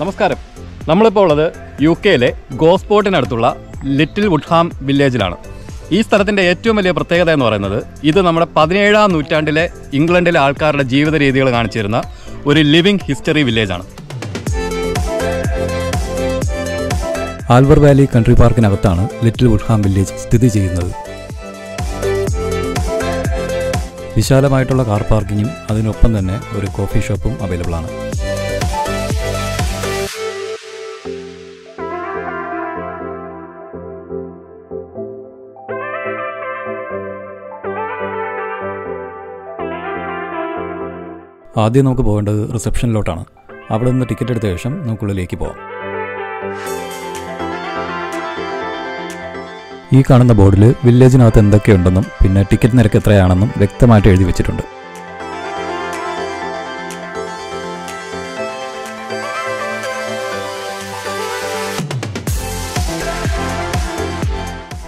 നമസ്കാരം. നമ്മളിപ്പോൾ ഉള്ളത് യു കെയിലെ ഗോസ്പോർട്ടിനടുത്തുള്ള ലിറ്റിൽ വുഡ്ഹാം വില്ലേജിലാണ്. ഈ സ്ഥലത്തിൻ്റെ ഏറ്റവും വലിയ പ്രത്യേകത എന്ന് പറയുന്നത് ഇത് നമ്മുടെ 17-ാം നൂറ്റാണ്ടിലെ ഇംഗ്ലണ്ടിലെ ആൾക്കാരുടെ ജീവിത രീതികൾ കാണിച്ചിരുന്ന ഒരു ലിവിങ് ഹിസ്റ്ററി വില്ലേജാണ്. ആൽവർ വാലി കൺട്രി പാർക്കിനകത്താണ് ലിറ്റിൽ വുഡ്ഹാം വില്ലേജ് സ്ഥിതി ചെയ്യുന്നത്. വിശാലമായിട്ടുള്ള കാർ പാർക്കിങ്ങും അതിനൊപ്പം തന്നെ ഒരു കോഫി ഷോപ്പും അവൈലബിൾ ആണ്. ആദ്യം നമുക്ക് പോകേണ്ടത് റിസപ്ഷനിലോട്ടാണ്. അവിടെ നിന്ന് ടിക്കറ്റ് എടുത്ത ശേഷം നമുക്കുള്ളിലേക്ക് പോകാം. ഈ കാണുന്ന ബോർഡിൽ വില്ലേജിനകത്ത് എന്തൊക്കെയുണ്ടെന്നും പിന്നെ ടിക്കറ്റ് നിരക്ക് എത്രയാണെന്നും വ്യക്തമായിട്ട് എഴുതി വെച്ചിട്ടുണ്ട്.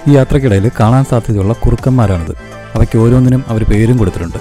ഈ യാത്രക്കിടയിൽ കാണാൻ സാധ്യതയുള്ള കുറുക്കന്മാരാണിത്. അവയ്ക്ക് ഓരോന്നിനും അവർ പേരും കൊടുത്തിട്ടുണ്ട്.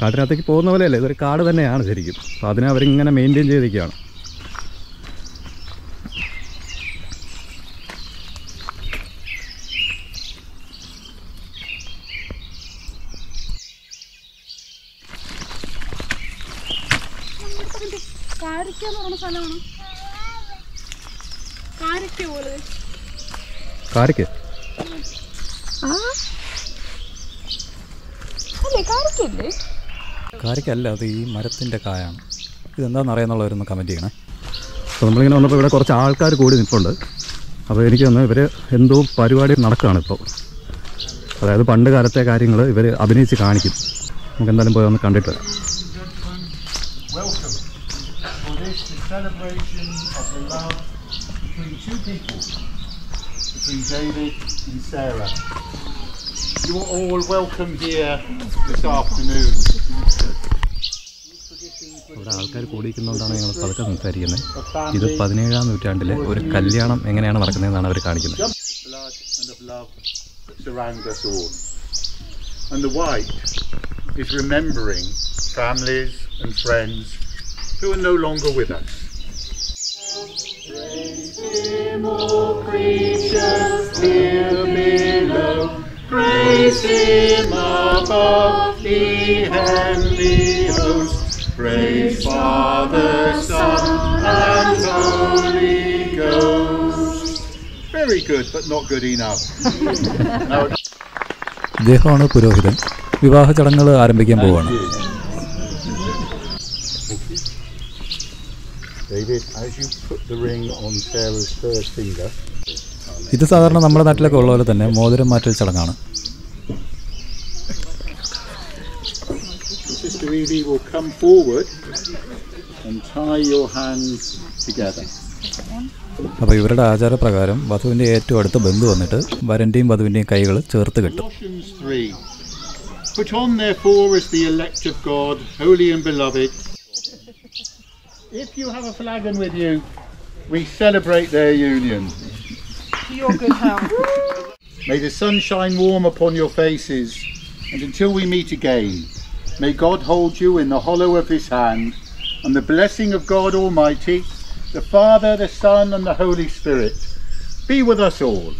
കാട്ടിനകത്തേക്ക് പോകുന്ന പോലെയല്ല, ഇതൊരു കാട് തന്നെയാണ് ശരിക്കും. അപ്പോൾ അതിനെ അവരിങ്ങനെ മെയിൻറ്റെയിൻ ചെയ്തിരിക്കുകയാണ്. കാരക്ക കാരക്കല്ല, അത് ഈ മരത്തിൻ്റെ കായാണ്. ഇതെന്താണെന്ന് അറിയാന്നുള്ളവരൊന്ന് കമൻറ്റ് ചെയ്യണേ. അപ്പോൾ നമ്മളിങ്ങനെ വന്നപ്പോൾ ഇവിടെ കുറച്ച് ആൾക്കാർ കൂടി നിൽപ്പുണ്ട്. അപ്പോൾ എനിക്ക് തന്നെ ഇവർ എന്തോ പരിപാടി നടക്കുകയാണ് ഇപ്പോൾ. അതായത് പണ്ട് കാലത്തെ കാര്യങ്ങൾ ഇവർ അഭിനയിച്ച് കാണിക്കും. നമുക്ക് എന്തായാലും പോയി ഒന്ന് കണ്ടിട്ട് വരാം. You are all welcome here this afternoon. ഇവിടെ ആൾക്കാർ കൂടിയിരിക്കുന്നതുകൊണ്ടാണ് ഞങ്ങൾ പതുക്കെ സംസാരിക്കുന്നത്. ഇത് 17-ാം നൂറ്റാണ്ടിലെ ഒരു കല്യാണം എങ്ങനെയാണ് നടക്കുന്നതെന്നാണ് അവർ കാണിക്കുന്നത്. Praise Him above the heavenly host. Praise Father, Son, and Holy Ghost. Very good, but not good enough. ദേഹമാണ് പുരോഹിതൻ. വിവാഹ ചടങ്ങുകൾ ആരംഭിക്കാൻ പോവാണ്. David, as you put the ring on Sarah's first finger. ഇത് സാധാരണ നമ്മുടെ നാട്ടിലൊക്കെ ഉള്ള പോലെ തന്നെ മോതിരം മാറ്റൽ ചടങ്ങാണ്. അപ്പോൾ ഇവരുടെ ആചാരപ്രകാരം വധുവിൻ്റെ ഏറ്റവും അടുത്ത ബന്ധു വന്നിട്ട് വരൻ്റെയും വധുവിൻ്റെയും കൈകൾ ചേർത്ത് കെട്ടും. Your good health. May the sun shine warm upon your faces, and until we meet again, may God hold you in the hollow of His hand, and the blessing of God Almighty, the Father, the Son, and the Holy Spirit, be with us all,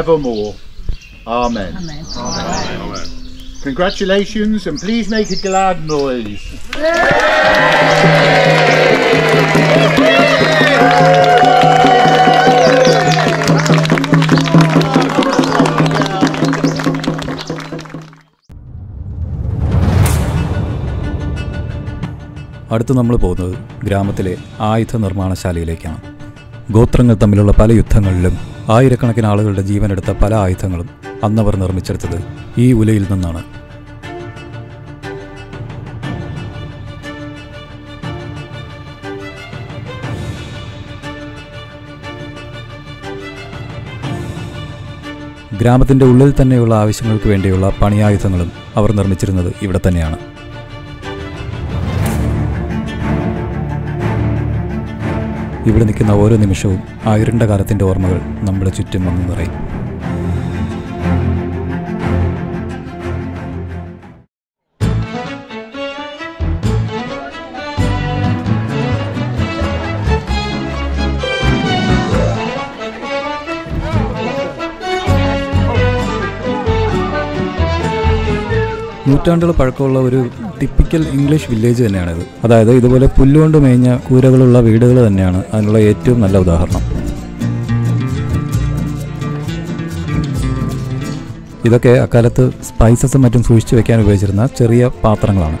evermore. Amen. Amen. Amen. Amen. Congratulations, and please make a glad noise. അടുത്ത് നമ്മൾ പോകുന്നത് ഗ്രാമത്തിലെ ആയുധ നിർമ്മാണശാലയിലേക്കാണ്. ഗോത്രങ്ങൾ തമ്മിലുള്ള പല യുദ്ധങ്ങളിലും ആയിരക്കണക്കിന് ആളുകളുടെ ജീവനെടുത്ത പല ആയുധങ്ങളും അന്നവർ നിർമ്മിച്ചെടുത്തത് ഈ ഉലയിൽ നിന്നാണ്. ഗ്രാമത്തിൻ്റെ ഉള്ളിൽ തന്നെയുള്ള ആവശ്യങ്ങൾക്ക് വേണ്ടിയുള്ള പണിയായുധങ്ങളും അവർ നിർമ്മിച്ചിരുന്നത് ഇവിടെ തന്നെയാണ്. ഇവിടെ നിൽക്കുന്ന ഓരോ നിമിഷവും ആ ഇരുണ്ട കാലത്തിൻ്റെ ഓർമ്മകൾ നമ്മുടെ ചുറ്റും വന്നു നിറയും. നൂറ്റാണ്ടുകൾ പഴക്കമുള്ള ഒരു ടിപ്പിക്കൽ ഇംഗ്ലീഷ് വില്ലേജ് തന്നെയാണിത്. അതായത് ഇതുപോലെ പുല്ലുകൊണ്ട് മേഞ്ഞ കൂരകളുള്ള വീടുകൾ തന്നെയാണ് അതിനുള്ള ഏറ്റവും നല്ല ഉദാഹരണം. ഇതൊക്കെ അക്കാലത്ത് സ്പൈസസും മറ്റും സൂക്ഷിച്ചു വെക്കാൻ ഉപയോഗിച്ചിരുന്ന ചെറിയ പാത്രങ്ങളാണ്.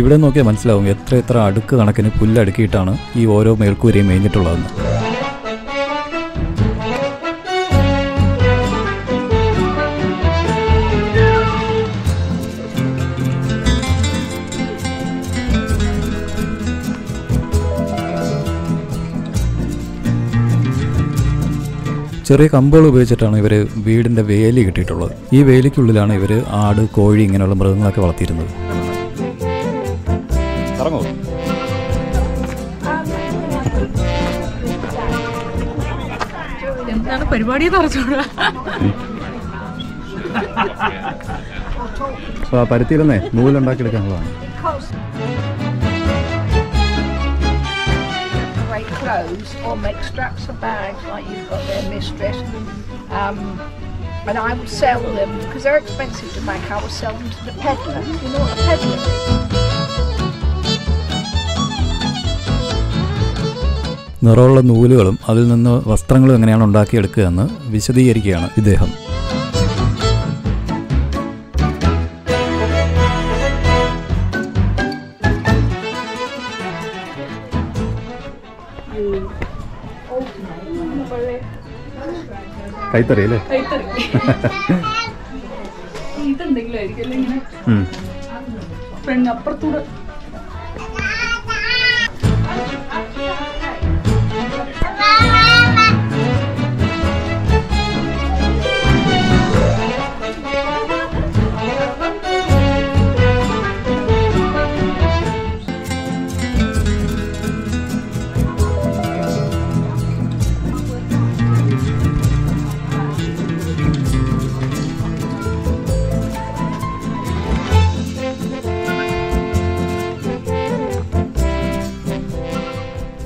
ഇവിടെ നോക്കിയാൽ മനസ്സിലാവും എത്ര എത്ര അടുക്ക് കണക്കിന് പുല്ലടുക്കിയിട്ടാണ് ഈ ഓരോ മേൽക്കൂരയും മേഞ്ഞിട്ടുള്ളതെന്ന്. ചെറിയ കമ്പുകൾ ഉപയോഗിച്ചിട്ടാണ് ഇവർ വീടിൻ്റെ വേലി കെട്ടിയിട്ടുള്ളത്. ഈ വേലിക്കുള്ളിലാണ് ഇവർ ആട്, കോഴി ഇങ്ങനെയുള്ള മൃഗങ്ങളൊക്കെ വളർത്തിയിരുന്നത്. എന്താണ് പരിപാടി? പരുത്തിയിരുന്നേ നൂലുണ്ടാക്കിയെടുക്കാനുള്ളതാണ്. നിറമുള്ള നൂലുകളും അതിൽ നിന്ന് വസ്ത്രങ്ങളും എങ്ങനെയാണ് ഉണ്ടാക്കിയെടുക്കുക എന്ന് വിശദീകരിക്കുകയാണ് ഇദ്ദേഹം. കൈത്തറി അല്ലേ?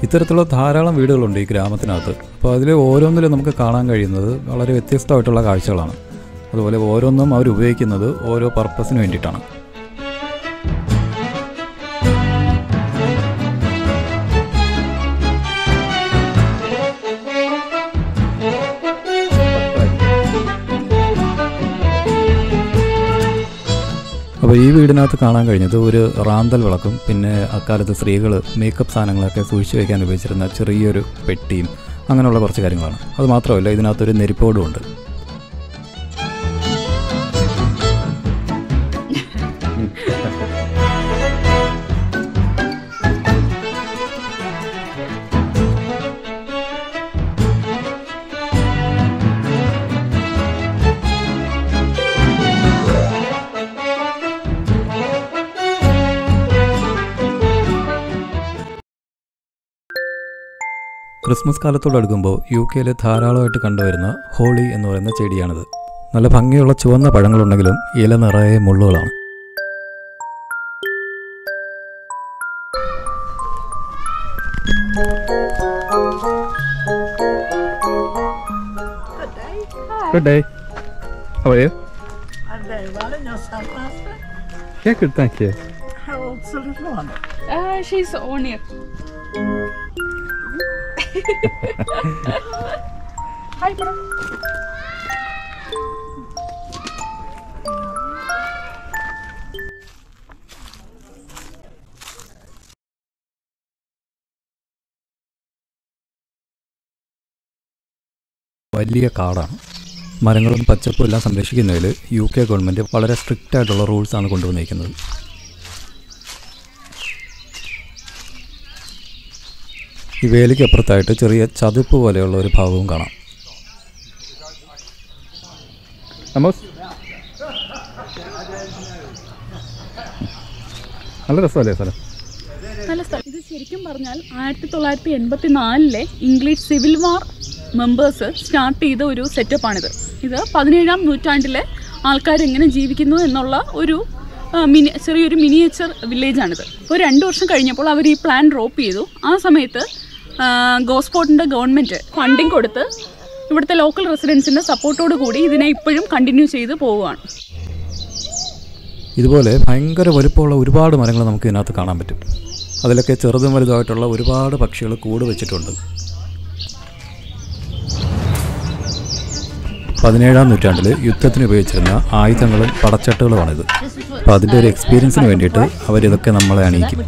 ഇത്തരത്തിലുള്ള ധാരാളം വീടുകളുണ്ട് ഈ ഗ്രാമത്തിനകത്ത്. അപ്പോൾ അതിൽ ഓരോന്നിലും നമുക്ക് കാണാൻ കഴിയുന്നത് വളരെ വ്യത്യസ്തമായിട്ടുള്ള കാഴ്ചകളാണ്. അതുപോലെ ഓരോന്നും അവർ ഉപയോഗിക്കുന്നത് ഓരോ പർപ്പസിന് വേണ്ടിയിട്ടാണ്. അപ്പോൾ ഈ വീടിനകത്ത് കാണാൻ കഴിഞ്ഞത് ഒരു റാന്തൽ വിളക്കും, പിന്നെ അക്കാലത്ത് സ്ത്രീകൾ മേക്കപ്പ് സാധനങ്ങളൊക്കെ സൂക്ഷിച്ചു വയ്ക്കാൻ ഉപയോഗിച്ചിരുന്ന ചെറിയൊരു പെട്ടിയും അങ്ങനെയുള്ള കുറച്ച് കാര്യങ്ങളാണ്. അതുമാത്രമല്ല ഇതിനകത്തൊരു നെരിപ്പോടും ഉണ്ട്. ക്രിസ്മസ് കാലത്തോടടുക്കുമ്പോൾ യു കെയിൽ ധാരാളമായിട്ട് കണ്ടുവരുന്ന ഹോളി എന്ന് പറയുന്ന ചെടിയാണിത്. നല്ല ഭംഗിയുള്ള ചുവന്ന പഴങ്ങളുണ്ടെങ്കിലും ഇല നിറയെ മുള്ളുകളാണ്. Good day. Hi. Good day. How are you? I'm very well, and yourself, Master? Yeah, good, thank you. How old's the little one? She's only... Hi, bro. വലിയ കാടാണ്. മരങ്ങളും പച്ചപ്പും എല്ലാം സംരക്ഷിക്കുന്നതിൽ UK ഗവൺമെൻറ് വളരെ സ്ട്രിക്റ്റ് ആയിട്ടുള്ള റൂൾസാണ് കൊണ്ടുവന്നിരിക്കുന്നത്. ഈ വേലിക്കപ്പുറത്തായിട്ട് ചെറിയ ചതുപ്പ് പോലെയുള്ള ഒരു ഭാഗവും കാണാം. നല്ല രസമല്ലേ സ്ഥലം? നല്ല സ്ഥലം. ഇത് ശരിക്കും പറഞ്ഞാൽ 1984-ലെ English civil war members start ചെയ്ത ഒരു സെറ്റപ്പാണിത്. ഇത് 17-ാം നൂറ്റാണ്ടിലെ ആൾക്കാരെങ്ങനെ ജീവിക്കുന്നു എന്നുള്ള ഒരു ചെറിയൊരു മിനിയേച്ചർ വില്ലേജാണിത്. ഒരു 2 വർഷം കഴിഞ്ഞപ്പോൾ അവർ ഈ പ്ലാൻ ഡ്രോപ്പ് ചെയ്തു. ആ സമയത്ത് ഗോസ്പോർട്ടിൻ്റെ ഗവൺമെൻറ് ഫണ്ടിങ് കൊടുത്ത് ഇവിടുത്തെ ലോക്കൽ റെസിഡൻസിൻ്റെ സപ്പോർട്ടോട് കൂടി ഇതിനെ ഇപ്പോഴും കണ്ടിന്യൂ ചെയ്ത് പോവുകയാണ്. ഇതുപോലെ ഭയങ്കര വലുപ്പമുള്ള ഒരുപാട് മരങ്ങൾ നമുക്ക് ഇതിനകത്ത് കാണാൻ പറ്റും. അതിലൊക്കെ ചെറുതും വലുതായിട്ടുള്ള ഒരുപാട് പക്ഷികൾ കൂട് വെച്ചിട്ടുണ്ട്. 17-ാം നൂറ്റാണ്ടിൽ യുദ്ധത്തിന് ഉപയോഗിച്ചിരുന്ന ആയുധങ്ങളും പടച്ചട്ടുകളുമാണിത്. അപ്പോൾ അതിൻ്റെ ഒരു എക്സ്പീരിയൻസിന് വേണ്ടിയിട്ട് അവരിതൊക്കെ നമ്മളെ അണിയിക്കും.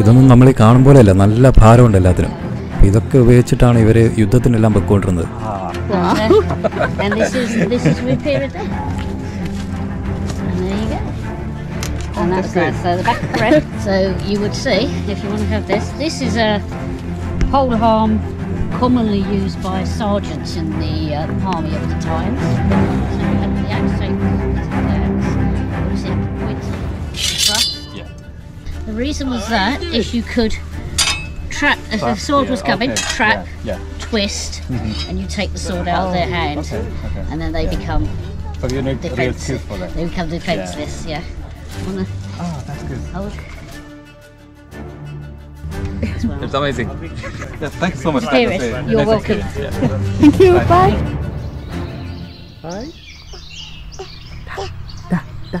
ഇതൊന്നും നമ്മൾ കാണും പോലെയല്ല, നല്ല ഭാരമുണ്ട് എല്ലാത്തിനും. ഇതൊക്കെ ഉപയോഗിച്ചിട്ടാണ് ഇവര് യുദ്ധത്തിനെല്ലാം പൊയ്ക്കൊണ്ടിരുന്നത്. Commonly used by sergeants in the army of the time. So we had the axe with thrust. Yeah. The reason was that if you could trap, if a sword was coming, trap, twist, and you take the sword out of their hand, and then they become defenseless. They become defenseless. Yeah. That's good. Well. It's amazing. Yeah, thanks so much. You're welcome. Yeah. Thank you. Bye. Bye. Da, da.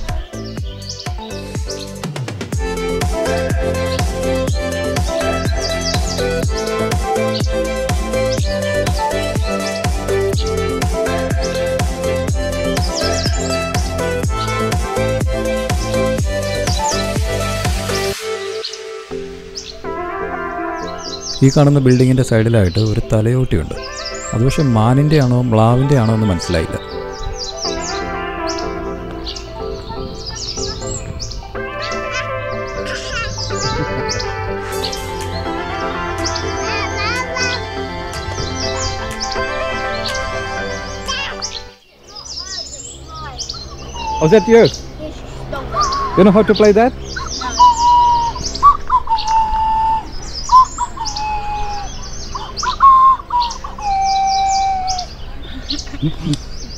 ഈ കാണുന്ന ബിൽഡിങ്ങിൻ്റെ സൈഡിലായിട്ട് ഒരു തലയോട്ടിയുണ്ട്. അത് പക്ഷേ മാനിൻ്റെ ആണോ മ്ലാവിൻ്റെ ആണോ എന്ന് മനസ്സിലായില്ല. Oh, is that yours? You know how to play that?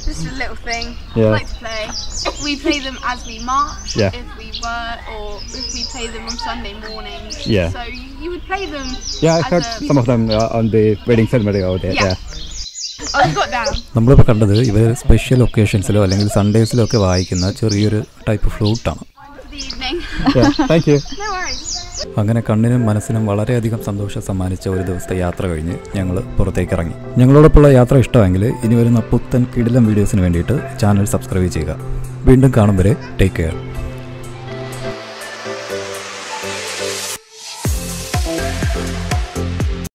Just a little thing. Yeah. I like to play. We play them as we march, if we work, or if we play them on Sunday mornings. Yeah. So you would play them. Yeah, I've heard some of them on the wedding ceremony over there. Yeah. Oh, you got down. നമ്മളിപ്പോൾ കണ്ടത് ഇവർ special ഒക്കേഷൻസിലോ അല്ലെങ്കിൽ സൺഡേസിലോ ഒക്കെ വായിക്കുന്ന ചെറിയൊരു type ഫ്ലൂട്ടാണ്. Thank you. No worries. അങ്ങനെ കണ്ണിനും മനസ്സിനും വളരെയധികം സന്തോഷം സമ്മാനിച്ച ഒരു ദിവസത്തെ യാത്ര കഴിഞ്ഞ് ഞങ്ങൾ പുറത്തേക്ക് ഇറങ്ങി. ഞങ്ങളോടൊപ്പമുള്ള യാത്ര ഇഷ്ടമെങ്കിൽ ഇനി വരുന്ന പുത്തൻ കിടിലം വീഡിയോസിന് വേണ്ടിയിട്ട് ചാനൽ സബ്സ്ക്രൈബ് ചെയ്യുക. വീണ്ടും കാണും വരെ ടേക്ക് കെയർ.